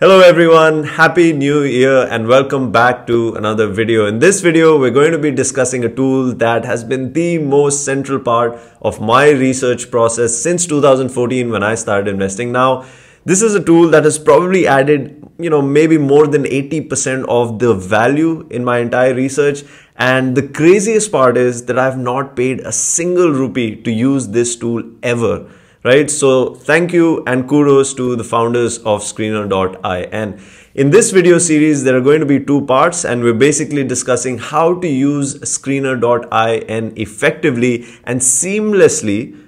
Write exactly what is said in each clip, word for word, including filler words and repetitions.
Hello everyone, happy new year and welcome back to another video. In this video, we're going to be discussing a tool that has been the most central part of my research process since two thousand fourteen when I started investing. Now, this is a tool that has probably added, you know, maybe more than eighty percent of the value in my entire research. And the craziest part is that I've not paid a single rupee to use this tool ever. Right, so thank you and kudos to the founders of Screener dot in. In this video series, there are going to be two parts and we're basically discussing how to use Screener dot in effectively and seamlessly,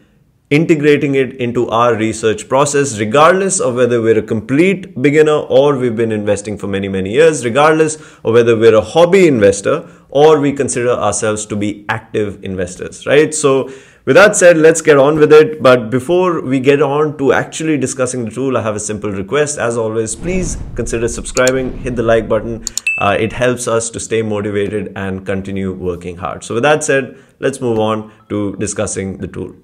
integrating it into our research process, regardless of whether we're a complete beginner or we've been investing for many, many years, regardless of whether we're a hobby investor or we consider ourselves to be active investors, right? So with that said, let's get on with it. But before we get on to actually discussing the tool, I have a simple request. As always, please consider subscribing, hit the like button. Uh, it helps us to stay motivated and continue working hard. So with that said, let's move on to discussing the tool.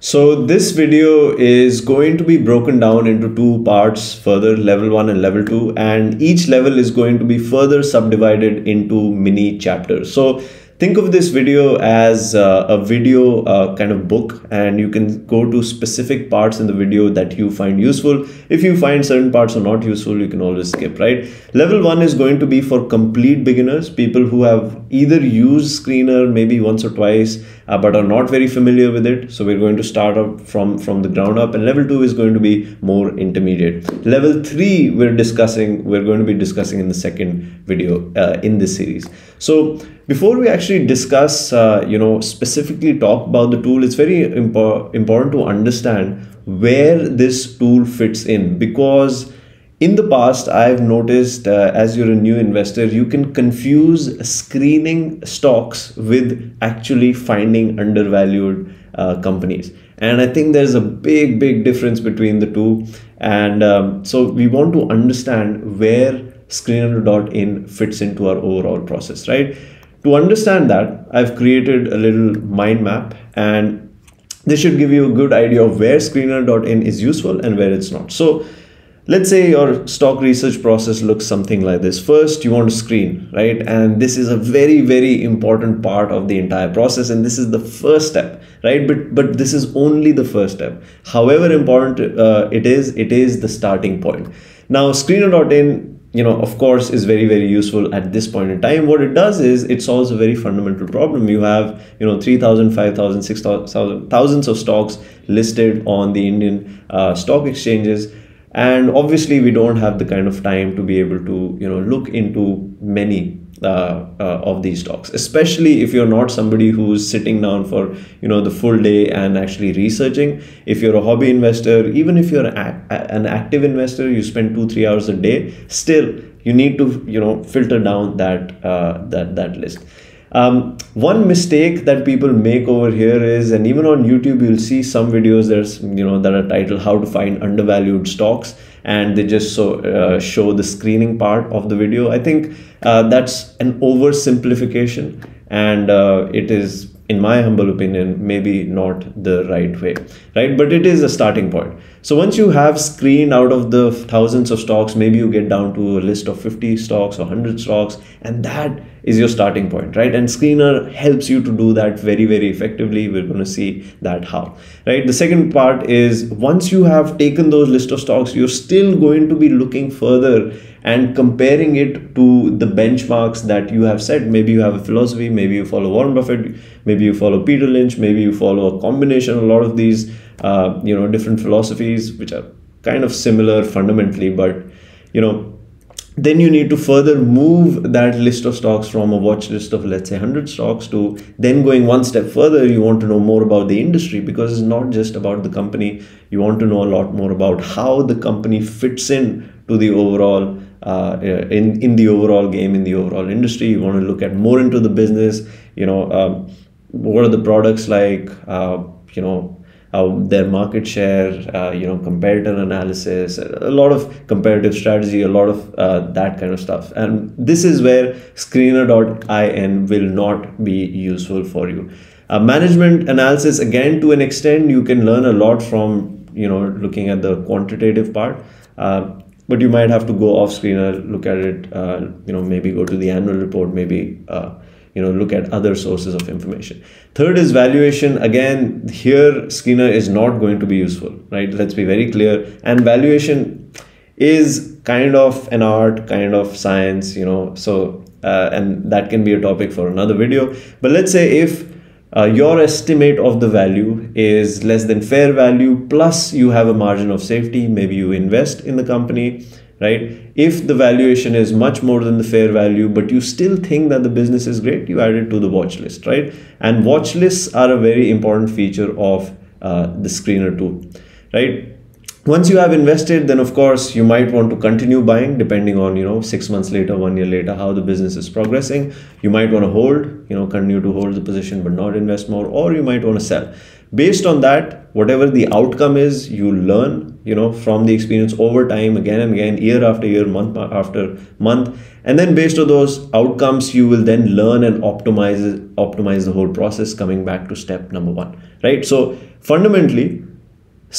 So this video is going to be broken down into two parts further, level one and level two, and each level is going to be further subdivided into mini chapters. So think of this video as uh, a video uh, kind of book, and you can go to specific parts in the video that you find useful. If you find certain parts are not useful, you can always skip, right? Level one is going to be for complete beginners, people who have either used Screener maybe once or twice, Uh, but are not very familiar with it. So we're going to start up from, from the ground up, and level two is going to be more intermediate. Level three, we're discussing, we're going to be discussing in the second video uh, in this series. So before we actually discuss, uh, you know, specifically talk about the tool, it's very impo- important to understand where this tool fits in, because in the past, I've noticed uh, as you're a new investor, you can confuse screening stocks with actually finding undervalued uh, companies. And I think there's a big, big difference between the two. And um, so we want to understand where Screener dot in fits into our overall process, right? To understand that, I've created a little mind map, and this should give you a good idea of where Screener dot in is useful and where it's not. So let's say your stock research process looks something like this. First, you want to screen, right? And this is a very, very important part of the entire process. And this is the first step, right? But, but this is only the first step. However important uh, it is, it is the starting point. Now, Screener dot in, you know, of course, is very, very useful at this point in time. What it does is it solves a very fundamental problem. You have, you know, three thousand, five thousand, six thousand, thousands of stocks listed on the Indian uh, stock exchanges. And obviously, we don't have the kind of time to be able to, you know, look into many uh, uh, of these stocks, especially if you're not somebody who's sitting down for, you know, the full day and actually researching. If you're a hobby investor, even if you're a an active investor, you spend two, three hours a day, still you need to, you know, filter down that, uh, that, that list. Um, one mistake that people make over here is, and even on YouTube, you'll see some videos there's, you know, that are titled how to find undervalued stocks, and they just so, uh, show the screening part of the video. I think uh, that's an oversimplification, and uh, it is, in my humble opinion, maybe not the right way, right? But it is a starting point. So once you have screened out of the thousands of stocks, maybe you get down to a list of fifty stocks or one hundred stocks, and that is your starting point, right? And Screener helps you to do that very, very effectively. We're going to see that how, right? The second part is, once you have taken those list of stocks, you're still going to be looking further and comparing it to the benchmarks that you have set. Maybe you have a philosophy, maybe you follow Warren Buffett, maybe you follow Peter Lynch, maybe you follow a combination of a lot of these uh, you know, different philosophies, which are kind of similar fundamentally, but you know, then you need to further move that list of stocks from a watch list of, let's say, one hundred stocks to then going one step further. You want to know more about the industry, because it's not just about the company. You want to know a lot more about how the company fits in to the overall Uh, in, in the overall game, in the overall industry. You want to look at more into the business, you know, um, what are the products like, uh, you know, uh, their market share, uh, you know, competitor analysis, a lot of comparative strategy, a lot of uh, that kind of stuff. And this is where Screener dot in will not be useful for you. Uh, management analysis, again, to an extent, you can learn a lot from, you know, looking at the quantitative part. Uh, but you might have to go off Screener, look at it, uh, you know, maybe go to the annual report, maybe, uh, you know, look at other sources of information. Third is valuation. Again, here Screener is not going to be useful, right? Let's be very clear. And valuation is kind of an art, kind of science, you know, so, uh, and that can be a topic for another video. But let's say if uh, your estimate of the value is less than fair value, plus you have a margin of safety, maybe you invest in the company, right? If the valuation is much more than the fair value, but you still think that the business is great, you add it to the watch list, right? And watch lists are a very important feature of uh, the Screener tool, right? Once you have invested, then of course you might want to continue buying depending on, you know, six months later, one year later, how the business is progressing. You might want to hold, you know, continue to hold the position but not invest more, or you might want to sell. Based on that, whatever the outcome is, you learn, you know, from the experience over time, again and again, year after year, month after month. And then based on those outcomes, you will then learn and optimize, optimize the whole process, coming back to step number one, right? So fundamentally,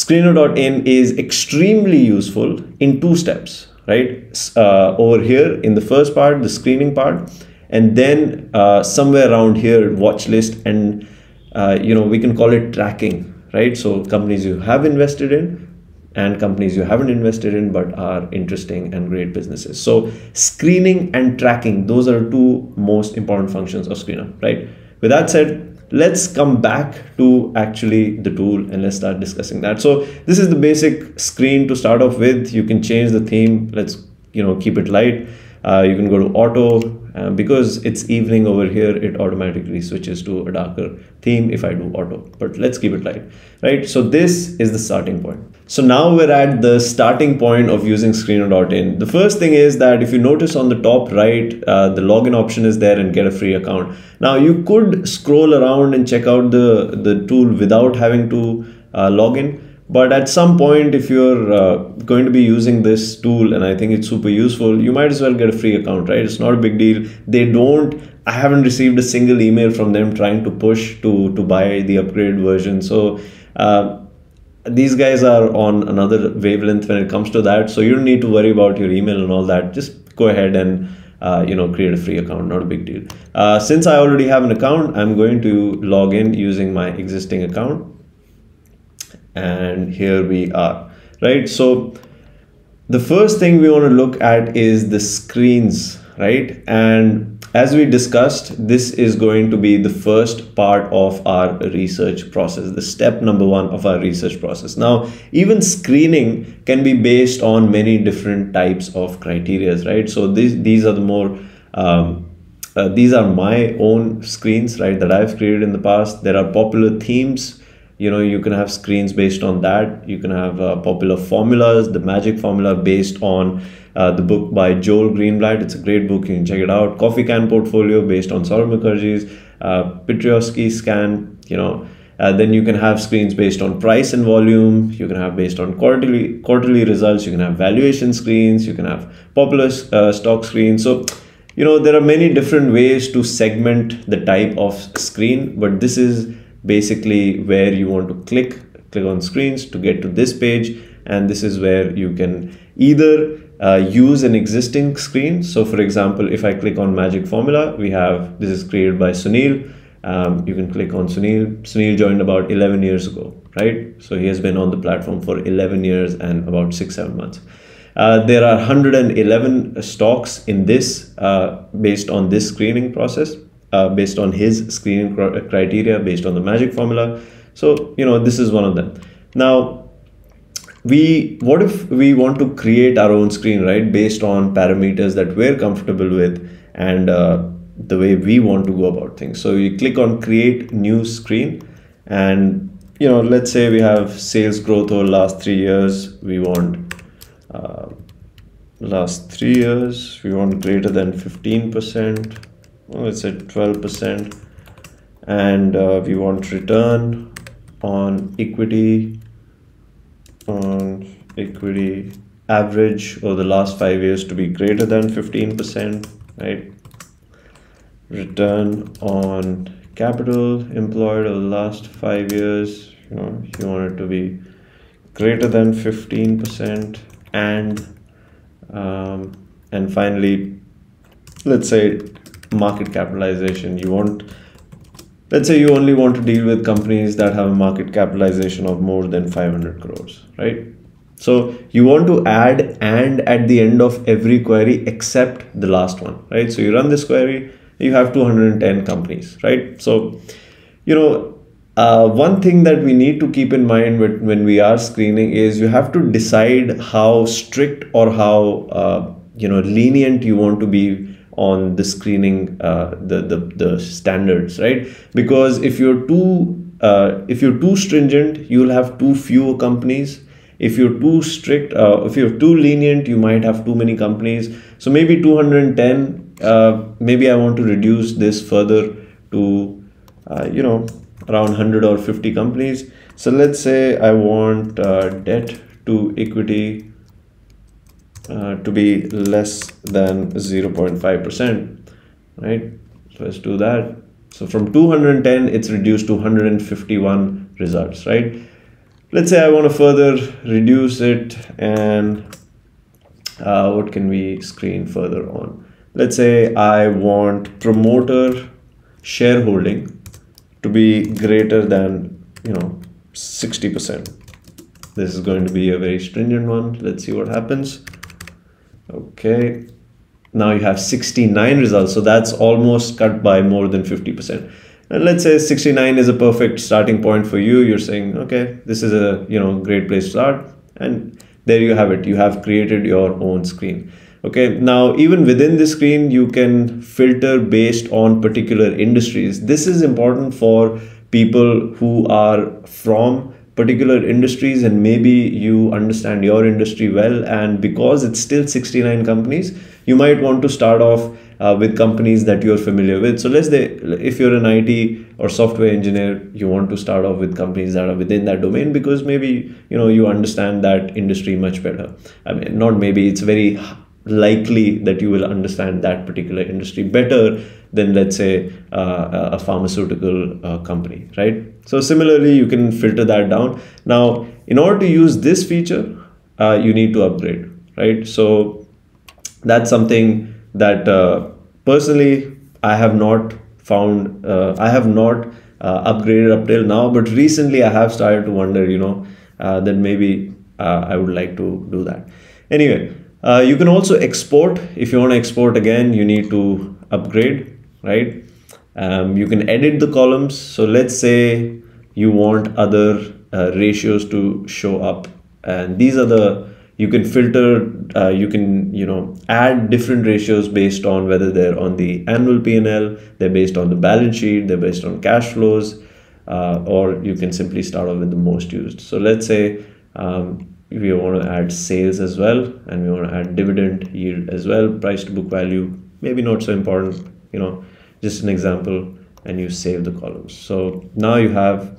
Screener dot in is extremely useful in two steps, right? Uh, over here in the first part, the screening part, and then uh, somewhere around here, watch list, and uh, you know, we can call it tracking, right? So companies you have invested in and companies you haven't invested in but are interesting and great businesses. So screening and tracking, those are two most important functions of Screener, right? With that said, let's come back to actually the tool and let's start discussing that. So this is the basic screen to start off with. You can change the theme. Let's, you know, keep it light. Uh, you can go to auto. Uh, because it's evening over here, it automatically switches to a darker theme if I do auto, but let's keep it light, right? So this is the starting point. So now we're at the starting point of using Screener dot in. The first thing is that if you notice on the top right, uh, the login option is there and get a free account. Now you could scroll around and check out the, the tool without having to uh, log in. But at some point, if you're uh, going to be using this tool, and I think it's super useful, you might as well get a free account, right? It's not a big deal. They don't, I haven't received a single email from them trying to push to, to buy the upgraded version. So uh, these guys are on another wavelength when it comes to that. So you don't need to worry about your email and all that. Just go ahead and Uh, you know, create a free account, not a big deal. Uh, since I already have an account, I'm going to log in using my existing account. And here we are, right? So the first thing we want to look at is the screens, right? And as we discussed, this is going to be the first part of our research process, the step number one of our research process. Now, even screening can be based on many different types of criteria, right? So these, these are the more, um, uh, these are my own screens, right, that I've created in the past. There are popular themes. You know, you can have screens based on that. You can have uh, popular formulas, the magic formula based on uh, the book by Joel Greenblatt. It's a great book. You can check it out. Coffee can portfolio based on Saurabh Mukherjee's, uh, Piotroski scan, you know. Uh, then you can have screens based on price and volume. You can have based on quarterly, quarterly results. You can have valuation screens. You can have popular uh, stock screens. So, you know, there are many different ways to segment the type of screen, but this is basically where you want to click click on screens to get to this page, and this is where you can either uh, use an existing screen. So for example, if I click on magic formula, we have, this is created by Sunil. Um, you can click on Sunil. Sunil joined about eleven years ago, right? So he has been on the platform for eleven years and about six seven months. Uh, there are one hundred eleven stocks in this uh, based on this screening process. Uh, based on his screening criteria, based on the magic formula. So, you know, this is one of them. Now, we, what if we want to create our own screen, right? Based on parameters that we're comfortable with and uh, the way we want to go about things. So you click on create new screen, and, you know, let's say we have sales growth over last three years. We want uh, last three years, we want greater than fifteen percent. Oh, it's at twelve percent, and uh, we want return on equity on equity average over the last five years to be greater than fifteen percent, right? Return on capital employed over the last five years, you know, you want it to be greater than fifteen percent, and Um, and finally, let's say market capitalization. You want, let's say you only want to deal with companies that have a market capitalization of more than five hundred crores, right? So you want to add and at the end of every query except the last one, right? So you run this query, you have two hundred ten companies, right? So, you know, uh, one thing that we need to keep in mind with, when we are screening is you have to decide how strict or how, uh, you know, lenient you want to be on the screening, uh, the, the, the standards, right? Because if you're too, uh, if you're too stringent, you'll have too few companies. If you're too strict, uh, if you're too lenient, you might have too many companies. So maybe two hundred ten, uh, maybe I want to reduce this further to, uh, you know, around one hundred or fifty companies. So let's say I want uh, debt to equity uh, to be less than zero point five percent, right? So let's do that. So from two hundred ten, it's reduced to one hundred fifty-one results, right? Let's say I want to further reduce it, and uh, what can we screen further on? Let's say I want promoter shareholding to be greater than, you know, sixty percent. This is going to be a very stringent one. Let's see what happens. Okay. Now you have sixty-nine results. So that's almost cut by more than fifty percent. And let's say sixty-nine is a perfect starting point for you. You're saying, okay, this is a, you know, great place to start. And there you have it. You have created your own screen. Okay. Now, even within the screen, you can filter based on particular industries. This is important for people who are from particular industries, and maybe you understand your industry well. And because it's still sixty-nine companies, you might want to start off Uh, with companies that you're familiar with. So let's say if you're an I T or software engineer, you want to start off with companies that are within that domain, because maybe, you know, you understand that industry much better. I mean, not maybe, it's very likely that you will understand that particular industry better than, let's say, uh, a pharmaceutical uh, company, right? So similarly, you can filter that down. Now, in order to use this feature, uh, you need to upgrade, right? So that's something that uh, personally I have not found, uh, I have not uh, upgraded up till now, but recently I have started to wonder, you know, uh, that maybe uh, I would like to do that. Anyway, uh, you can also export. If you want to export again, you need to upgrade, right? Um, you can edit the columns. So let's say you want other uh, ratios to show up, and these are the, you can filter, uh, you can, you know, add different ratios based on whether they're on the annual P and L, they're based on the balance sheet, they're based on cash flows, uh, or you can simply start off with the most used. So let's say um, we want to add sales as well, and we want to add dividend yield as well, price to book value, maybe not so important, you know, just an example, and you save the columns. So now you have,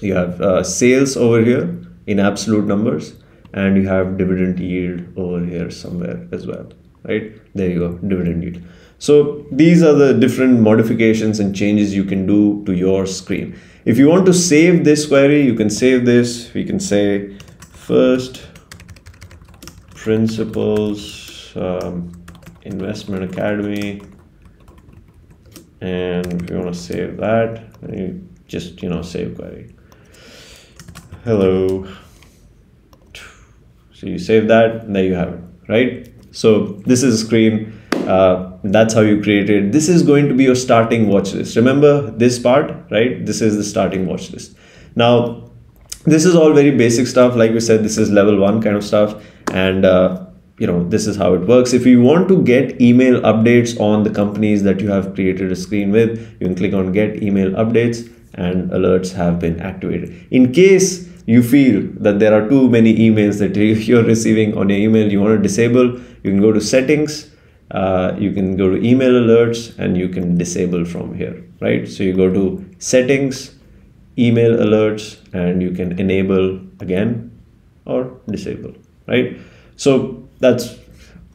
you have uh, sales over here in absolute numbers, and you have dividend yield over here somewhere as well, right? There you go, dividend yield. So these are the different modifications and changes you can do to your screen. If you want to save this query, you can save this. We can say First Principles um, Investment Academy, and if you want to save that, you just, you know, save query. Hello. So you save that, and there you have it, right? So this is a screen, uh, that's how you create it. This is going to be your starting watch list. Remember this part, right? This is the starting watch list. Now, this is all very basic stuff. Like we said, this is level one kind of stuff. And uh, you know, this is how it works. If you want to get email updates on the companies that you have created a screen with, you can click on Get Email Updates, and alerts have been activated. In case you feel that there are too many emails that you're receiving on your email, you want to disable, you can go to settings, uh, you can go to email alerts, and you can disable from here, right? So you go to settings, email alerts, and you can enable again or disable, right? So that's,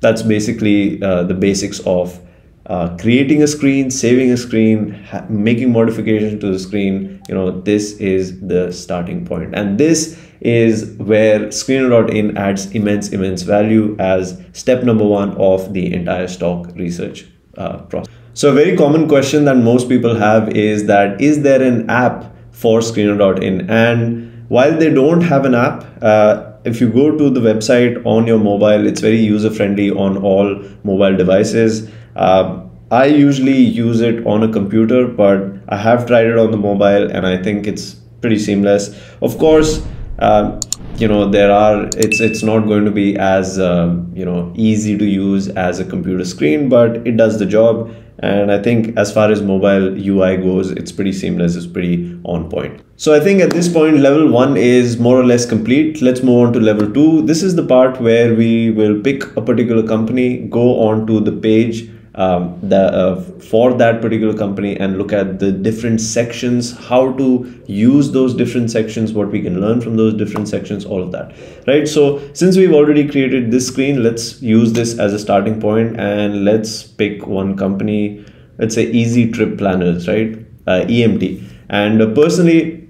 that's basically uh, the basics of Uh, creating a screen, saving a screen, making modifications to the screen. You know, this is the starting point, and this is where Screener dot in adds immense, immense value as step number one of the entire stock research uh, process. So a very common question that most people have is that, is there an app for Screener dot in? And while they don't have an app, uh, if you go to the website on your mobile, it's very user-friendly on all mobile devices. Uh, I usually use it on a computer, but I have tried it on the mobile and I think it's pretty seamless. Of course, uh, you know, there are, it's, it's not going to be as, uh, you know, easy to use as a computer screen, but it does the job. And I think as far as mobile U I goes, it's pretty seamless, it's pretty on point. So I think at this point, level one is more or less complete. Let's move on to level two. This is the part where we will pick a particular company, go on to the page um, the, uh, for that particular company and look at the different sections, how to use those different sections, what we can learn from those different sections, all of that, right? So since we've already created this screen, let's use this as a starting point and let's pick one company. Let's say Easy Trip Planners, right? Uh, E M T. And uh, personally,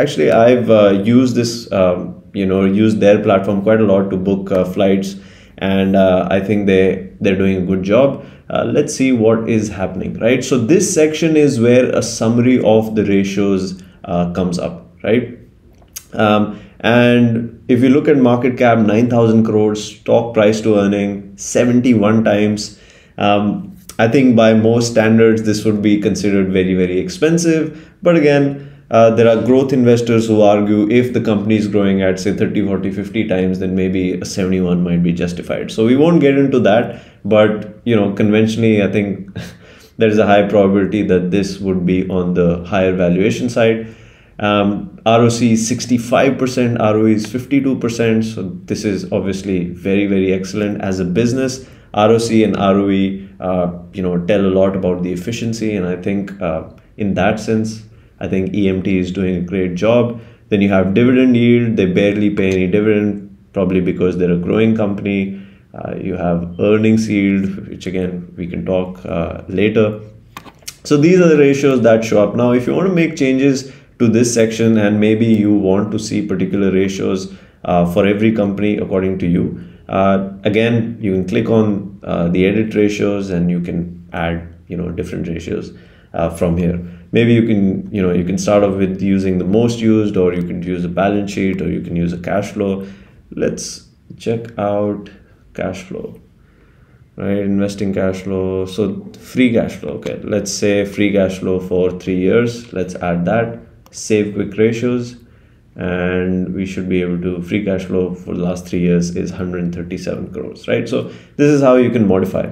actually, I've uh, used this, um, you know, used their platform quite a lot to book uh, flights, and uh, I think they, they're doing a good job. Uh, let's see what is happening, right? So this section is where a summary of the ratios uh, comes up, right? Um, and if you look at market cap, nine thousand crores, stock price to earning, seventy-one times. Um, I think by most standards, this would be considered very, very expensive. But again, Uh, there are growth investors who argue if the company is growing at say thirty, forty, fifty times, then maybe a seventy-one might be justified. So we won't get into that, but you know, conventionally, I think there is a high probability that this would be on the higher valuation side. Um, R O C sixty-five percent, R O E is fifty-two percent. So this is obviously very, very excellent as a business. R O C and R O E, uh, you know, tell a lot about the efficiency. And I think uh, in that sense, I think E M T is doing a great job. Then you have dividend yield. They barely pay any dividend, probably because they're a growing company. Uh, you have earnings yield, which again, we can talk uh, later. So these are the ratios that show up. Now, if you want to make changes to this section and maybe you want to see particular ratios uh, for every company according to you, uh, again, you can click on uh, the edit ratios and you can add, you know, different ratios uh, from here. Maybe you can, you know, you can start off with using the most used, or you can use a balance sheet, or you can use a cash flow. Let's check out cash flow, right? Investing cash flow. So free cash flow. Okay. Let's say free cash flow for three years. Let's add that. Save quick ratios. And we should be able to, free cash flow for the last three years is one hundred thirty-seven crores, right? So this is how you can modify.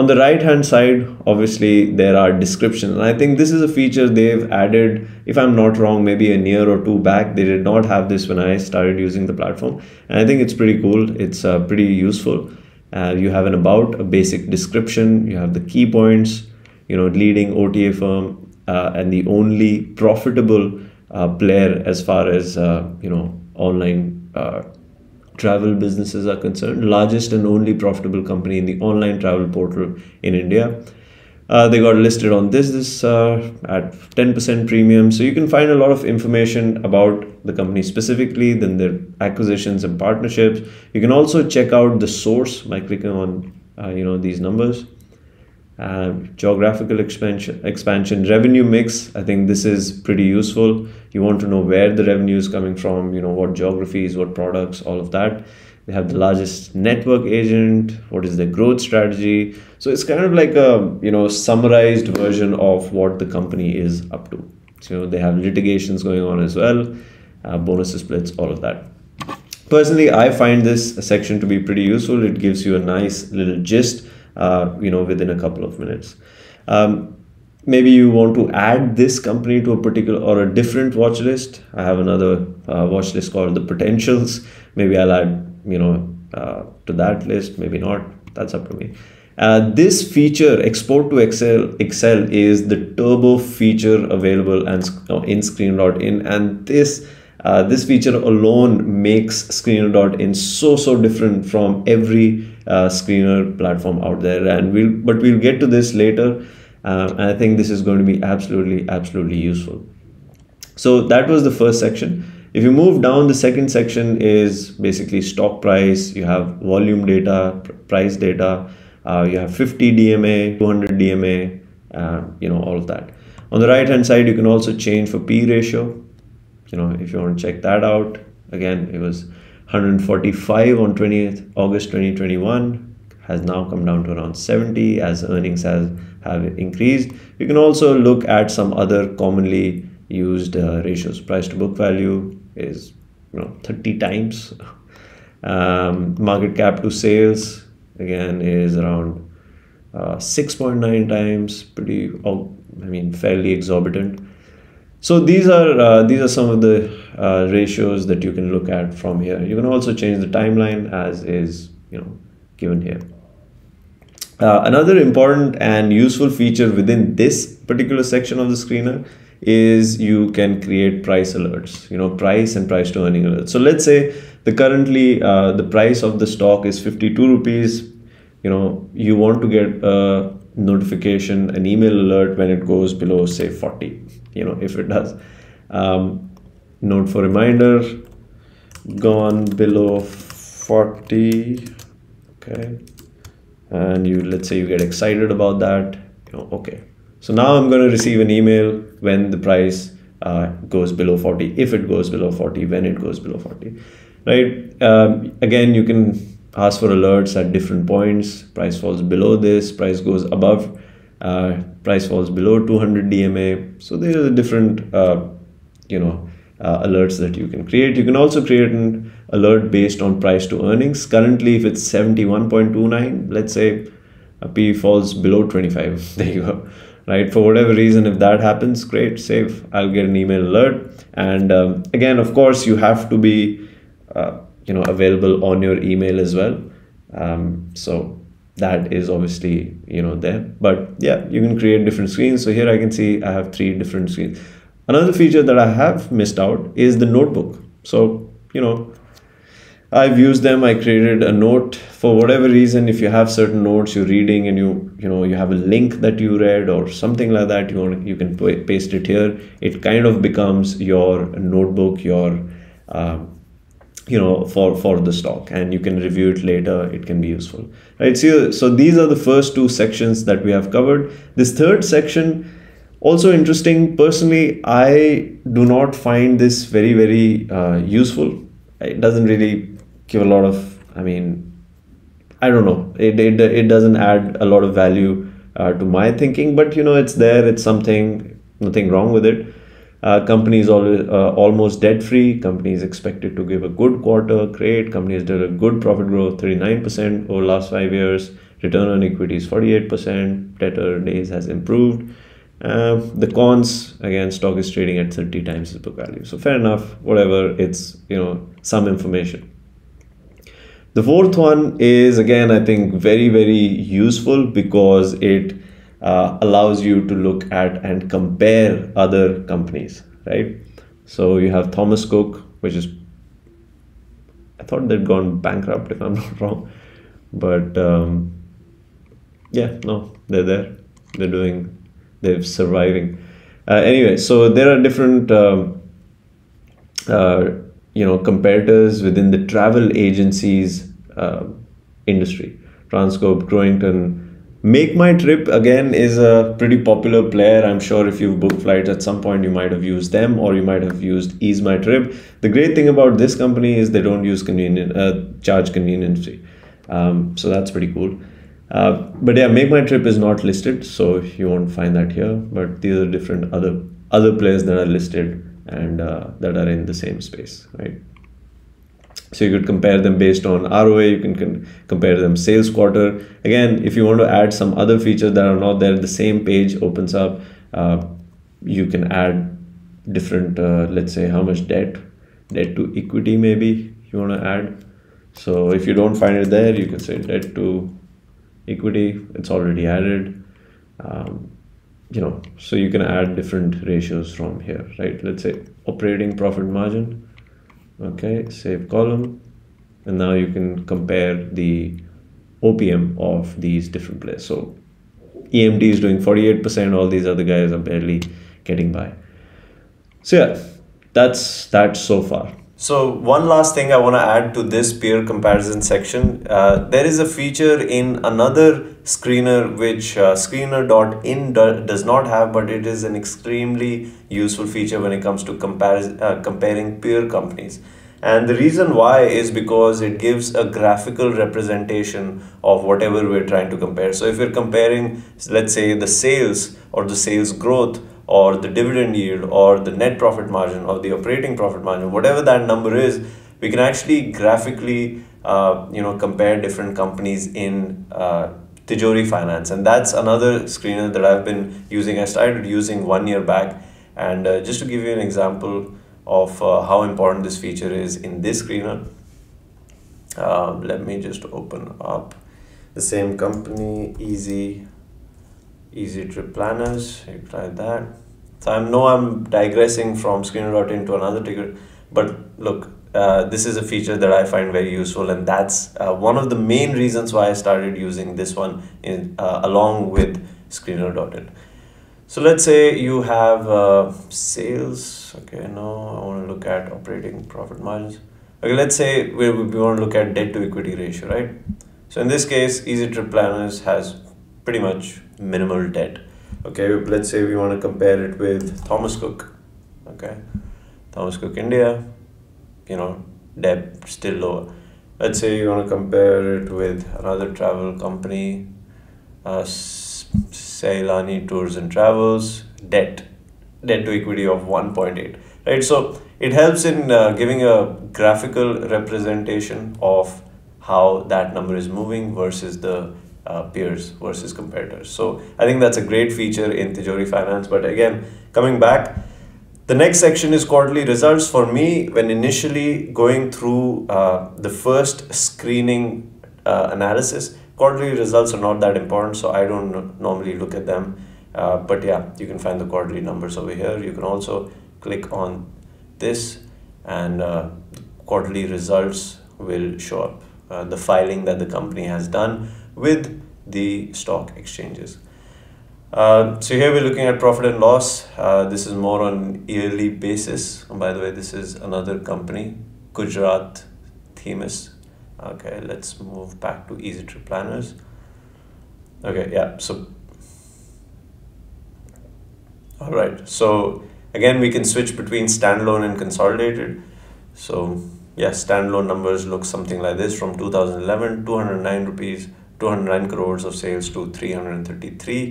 On the right hand side, obviously there are descriptions, and I think this is a feature they've added, if I'm not wrong, maybe a year or two back. They did not have this when I started using the platform, and I think it's pretty cool. It's uh, pretty useful. Uh, you have an about, a basic description, you have the key points, you know, leading O T A firm uh, and the only profitable uh, player as far as, uh, you know, online uh, travel businesses are concerned, largest and only profitable company in the online travel portal in India. Uh, they got listed on this, this uh, at ten percent premium. So you can find a lot of information about the company specifically, then their acquisitions and partnerships. You can also check out the source by clicking on, uh, you know, these numbers. Uh, geographical expansion, expansion, revenue mix. I think this is pretty useful. You want to know where the revenue is coming from, you know, what geographies, what products, all of that. They have the largest network agent. What is their growth strategy? So it's kind of like a, you know, summarized version of what the company is up to. So they have litigations going on as well, uh, bonuses, splits, all of that. Personally, I find this section to be pretty useful. It gives you a nice little gist, Uh, you know, within a couple of minutes. Um, maybe you want to add this company to a particular or a different watch list. I have another uh, watch list called the potentials. Maybe I'll add, you know, uh, to that list. Maybe not. That's up to me. Uh, this feature, export to Excel, Excel is the turbo feature available and in Screener dot in, and this uh, this feature alone makes Screener dot in so so different from every Uh, Screener platform out there, and we'll but we'll get to this later, uh, and I think this is going to be absolutely absolutely useful. So that was the first section, If you move down, the second section is basically stock price. You have volume data, pr price data. Uh, you have fifty D M A, two hundred D M A, uh, you know, all of that. On the right hand side, you can also change for P ratio. You know, if you want to check that out, again, it was one hundred forty-five on twentieth August twenty twenty-one, has now come down to around seventy as earnings has have increased. You can also look at some other commonly used uh, ratios. Price to book value is, you know, thirty times. Um, market cap to sales again is around uh, six point nine times. Pretty, I mean, fairly exorbitant. So these are uh, these are some of the uh, ratios that you can look at from here. You can also change the timeline as is, you know, given here. Uh, another important and useful feature within this particular section of the screener is you can create price alerts, you know, price and price to earning alerts. So let's say the currently uh, the price of the stock is fifty-two rupees. You know, you want to get a notification, an email alert when it goes below, say, forty, you know, if it does. Um, note for reminder, gone below forty, okay. And you, let's say you get excited about that, you know, okay. So now I'm going to receive an email when the price uh, goes below forty, if it goes below forty, when it goes below forty, right? Um, again, you can ask for alerts at different points. Price falls below this, price goes above, uh, price falls below two hundred D M A. So there are different, uh, you know, uh, alerts that you can create. You can also create an alert based on price to earnings. Currently, if it's seventy-one point two nine, let's say a P falls below twenty-five, there you go. Right, for whatever reason, if that happens, great, save. I'll get an email alert. And um, again, of course, you have to be, uh, you know, available on your email as well. Um, so that is obviously, you know, there. But yeah, you can create different screens. So here I can see I have three different screens. Another feature that I have missed out is the notebook. So, you know, I've used them. I created a note for whatever reason. If you have certain notes you're reading and you you know you have a link that you read or something like that, you want, you can paste it here. It kind of becomes your notebook, your uh, you know for for the stock, and you can review it later. It can be useful, right? So so these are the first two sections that we have covered. This third section, also interesting. Personally, I do not find this very very uh, useful. It doesn't really give a lot of, I mean, I don't know, it, it, it doesn't add a lot of value uh, to my thinking, but you know, it's there, it's something, nothing wrong with it. Uh, company is always, uh, almost debt-free, company is expected to give a good quarter, great, company has done a good profit growth, thirty-nine percent over the last five years, return on equity is forty-eight percent, debtor days has improved. Uh, the cons, again, stock is trading at thirty times its book value. So fair enough, whatever, it's, you know, some information. The fourth one is, again, I think very, very useful because it uh, allows you to look at and compare other companies, right? So you have Thomas Cook, which is, I thought they'd gone bankrupt if I'm not wrong, but um, yeah, no, they're there, they're doing, they're surviving. Uh, anyway, so there are different, um, uh, you know, competitors within the travel agencies uh, industry. Transcorp, Crowington, Make My Trip again is a pretty popular player. I'm sure if you've booked flights at some point, you might have used them, or you might have used Ease My Trip. The great thing about this company is they don't use convenient uh, charge convenience fee. Um, so that's pretty cool. Uh, but yeah, Make My Trip is not listed, so you won't find that here. But these are different other other players that are listed and uh, that are in the same space, right? So you could compare them based on R O A, you can, can compare them sales quarter. Again, if you want to add some other features that are not there, the same page opens up. Uh, you can add different, uh, let's say how much debt, debt to equity maybe you want to add. So if you don't find it there, you can say debt to equity, it's already added. Um, You know, so you can add different ratios from here, right? Let's say operating profit margin, okay, save column, and now you can compare the O P M of these different players. So E M T is doing forty-eight percent, all these other guys are barely getting by. So yeah, that's that so far. So one last thing I want to add to this peer comparison section, uh, there is a feature in another screener which uh, Screener dot in do does not have, but it is an extremely useful feature when it comes to comparis uh, comparing peer companies. And the reason why is because it gives a graphical representation of whatever we're trying to compare. So if you're comparing, let's say, the sales or the sales growth or the dividend yield or the net profit margin or the operating profit margin, whatever that number is, we can actually graphically uh, you know, compare different companies in uh, Tijori Finance. And that's another screener that I've been using. I started using one year back. And uh, just to give you an example of uh, how important this feature is in this screener, uh, let me just open up the same company, Easy Easy Trip Planners. You try that. So I know I'm digressing from Screener dot in to another ticker, but look, uh, this is a feature that I find very useful, and that's uh, one of the main reasons why I started using this one in uh, along with Screener dot in. So let's say you have uh, sales. Okay, no, I want to look at operating profit margins. Okay, let's say we, we want to look at debt to equity ratio, right? So in this case, Easy Trip Planners has pretty much minimal debt. Okay, let's say we want to compare it with Thomas Cook. Okay, Thomas Cook India, you know, debt still lower. Let's say you want to compare it with another travel company, uh, Ceylani Tours and Travels, debt, debt to equity of one point eight, right? So it helps in uh, giving a graphical representation of how that number is moving versus the Uh, peers versus competitors. So I think that's a great feature in Tijori Finance. But again, coming back, the next section is quarterly results. For me, when initially going through uh, the first screening uh, analysis, quarterly results are not that important, so I don't normally look at them. Uh, but yeah, you can find the quarterly numbers over here. You can also click on this and uh, quarterly results will show up, uh, the filing that the company has done with the stock exchanges. Uh, so here we're looking at profit and loss. Uh, this is more on yearly basis. And by the way, this is another company, Gujarat Themis. Okay, let's move back to Easy Trip Planners. Okay, yeah, so all right, so again, we can switch between standalone and consolidated. So yes, yeah, standalone numbers look something like this. From two thousand eleven, two hundred nine rupees, two hundred nine crores of sales to three hundred thirty-three,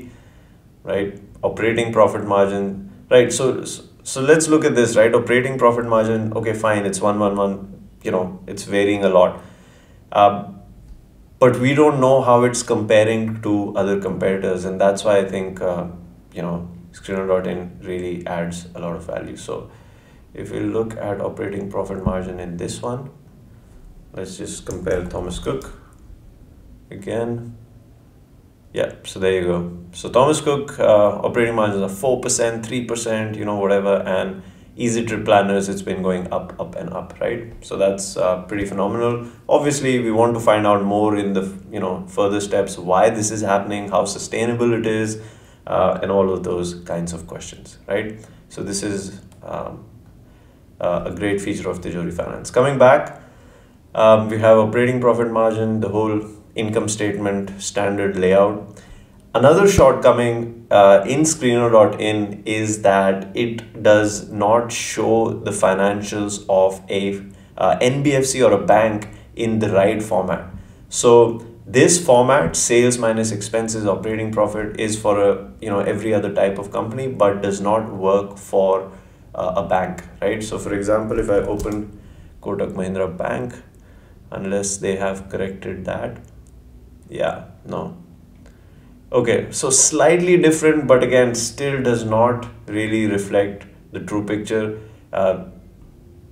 right? Operating profit margin, right? So, so let's look at this, right? Operating profit margin, okay, fine, it's one one one, you know, it's varying a lot. Uh, but we don't know how it's comparing to other competitors, and that's why I think, uh, you know, Screener dot in really adds a lot of value. So if we look at operating profit margin in this one, let's just compare Thomas Cook. Again, yeah, so there you go. So Thomas Cook uh, operating margins are four percent, three percent, you know, whatever, and Easy Trip Planners, it's been going up, up and up, right? So that's uh, pretty phenomenal. Obviously, we want to find out more in the, you know, further steps, why this is happening, how sustainable it is, uh, and all of those kinds of questions, right? So this is um, uh, a great feature of Tijori Finance. Coming back, um, we have operating profit margin, the whole income statement, standard layout. Another shortcoming uh, in Screener dot in is that it does not show the financials of a uh, N B F C or a bank in the right format. So this format, sales minus expenses, operating profit, is for a, you know, every other type of company, but does not work for uh, a bank, right? So for example, if I open Kotak Mahindra Bank, unless they have corrected that. Yeah, no. Okay, so slightly different, but again, still does not really reflect the true picture. Uh,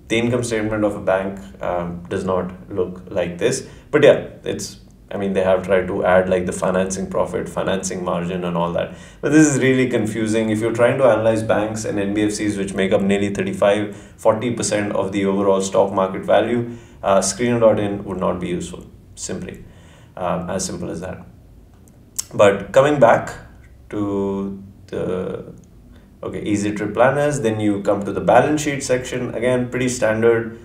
the income statement of a bank uh, does not look like this. But yeah, it's, I mean, they have tried to add like the financing profit, financing margin and all that. But this is really confusing. If you're trying to analyze banks and N B F Cs, which make up nearly thirty-five, forty percent of the overall stock market value, uh, Screener dot in would not be useful, simply. Um, as simple as that. But coming back to the Okay, Easy Trip Planners. Then you come to the balance sheet section. Again, pretty standard.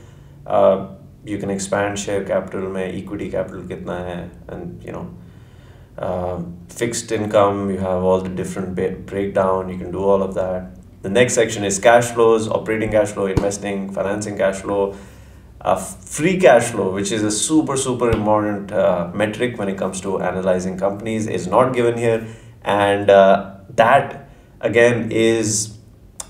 Uh, you can expand share capital, mein, equity capital kitna hai, and you know, uh, fixed income. You have all the different breakdown. You can do all of that. The next section is cash flows, operating cash flow, investing, financing cash flow, uh, free cash flow, which is a super, super important uh, metric when it comes to analyzing companies, is not given here. And uh, that again is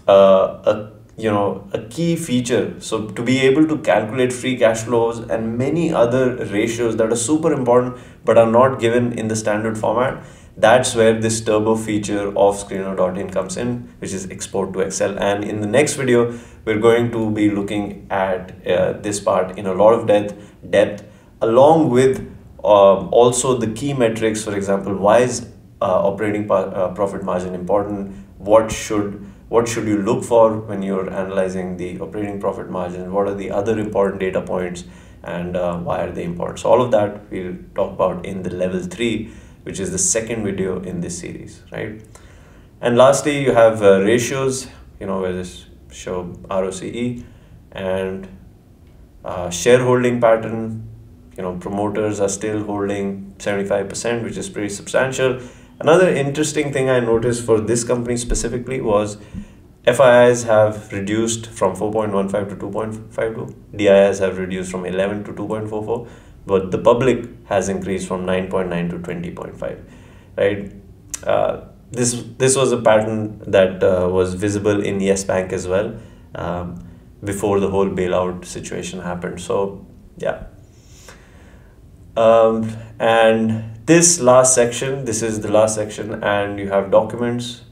uh, a you know a key feature. So to be able to calculate free cash flows and many other ratios that are super important but are not given in the standard format, that's where this turbo feature of Screener dot in comes in, which is export to Excel. And in the next video, we're going to be looking at uh, this part in a lot of depth, depth along with um, also the key metrics. For example, why is uh, operating uh, profit margin important? What should What should you look for when you're analyzing the operating profit margin? What are the other important data points, and uh, why are they important? So all of that we'll talk about in the level three, which is the second video in this series, right? And lastly, you have uh, ratios, you know, where this show R O C E, and uh, shareholding pattern. You know, promoters are still holding seventy-five percent, which is pretty substantial. Another interesting thing I noticed for this company specifically was F I Is have reduced from four point one five to two point five two. D I Is have reduced from eleven to two point four four, but the public has increased from nine point nine to twenty point five, right? Uh, this, this was a pattern that uh, was visible in Yes Bank as well, um, before the whole bailout situation happened. So, yeah. Um, and... This last section, this is the last section, and you have documents.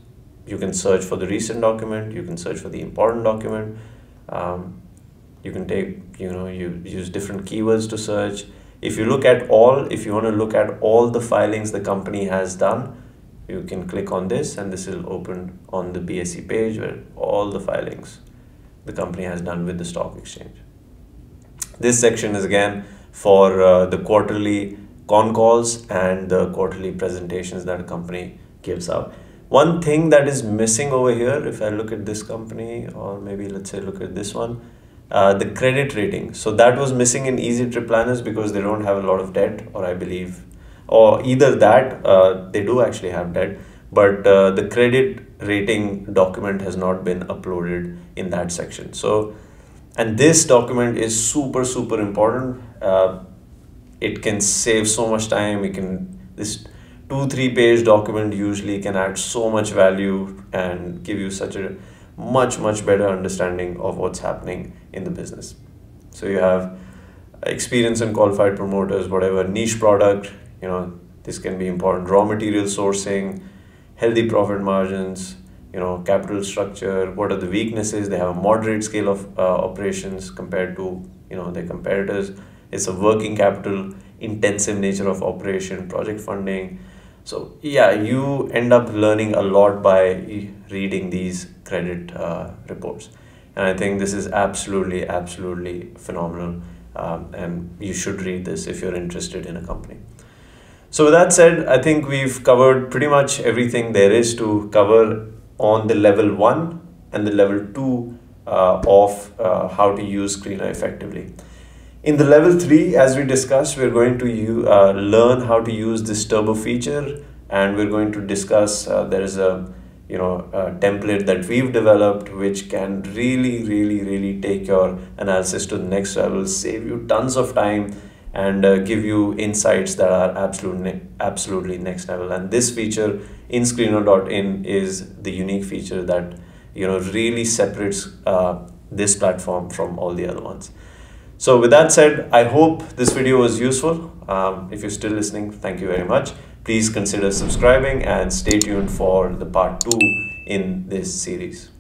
You can search for the recent document. You can search for the important document. Um, you can take, you know, you use different keywords to search. If you look at all, if you want to look at all the filings the company has done, you can click on this, and this will open on the B S E page where all the filings the company has done with the stock exchange. This section is again for uh, the quarterly con calls and the quarterly presentations that a company gives out. One thing that is missing over here, if I look at this company, or maybe let's say look at this one, uh, the credit rating. So that was missing in Easy Trip Planners because they don't have a lot of debt, or I believe, or either that, uh, they do actually have debt, but uh, the credit rating document has not been uploaded in that section. So, and this document is super, super important. Uh, It can save so much time. It can, this two, three page document usually can add so much value and give you such a much, much better understanding of what's happening in the business. So you have experienced and qualified promoters, whatever niche product, you know, this can be important. Raw material sourcing, healthy profit margins, you know, capital structure. What are the weaknesses? They have a moderate scale of uh, operations compared to, you know, their competitors. It's a working capital intensive nature of operation, project funding. So yeah, you end up learning a lot by reading these credit uh, reports. And I think this is absolutely, absolutely phenomenal. Um, and you should read this if you're interested in a company. So with that said, I think we've covered pretty much everything there is to cover on the level one and the level two uh, of uh, how to use Screener effectively. In the level three, as we discussed, we're going to uh, learn how to use this turbo feature, and we're going to discuss, uh, there is a, you know, a template that we've developed which can really, really, really take your analysis to the next level, save you tons of time, and uh, give you insights that are absolutely, absolutely next level. And this feature in Screener dot in is the unique feature that, you know, really separates uh, this platform from all the other ones. So with that said, I hope this video was useful. Um, if you're still listening, thank you very much. Please consider subscribing and stay tuned for the part two in this series.